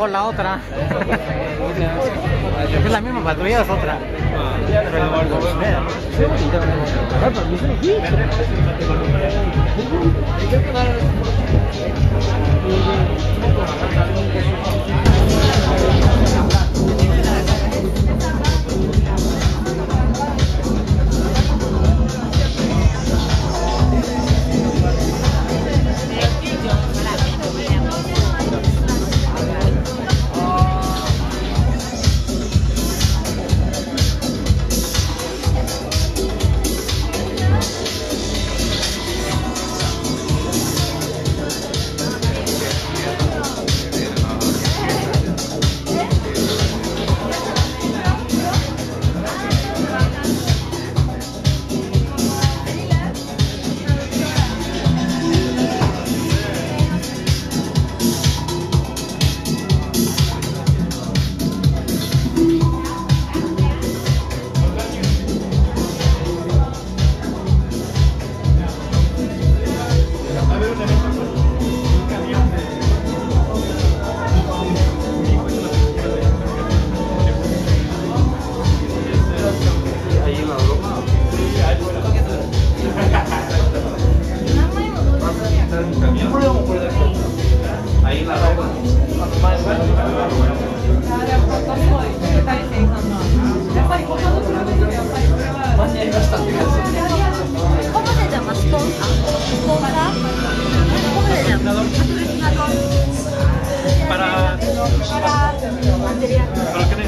robó la otra. Es la misma patrulla, es otra. Para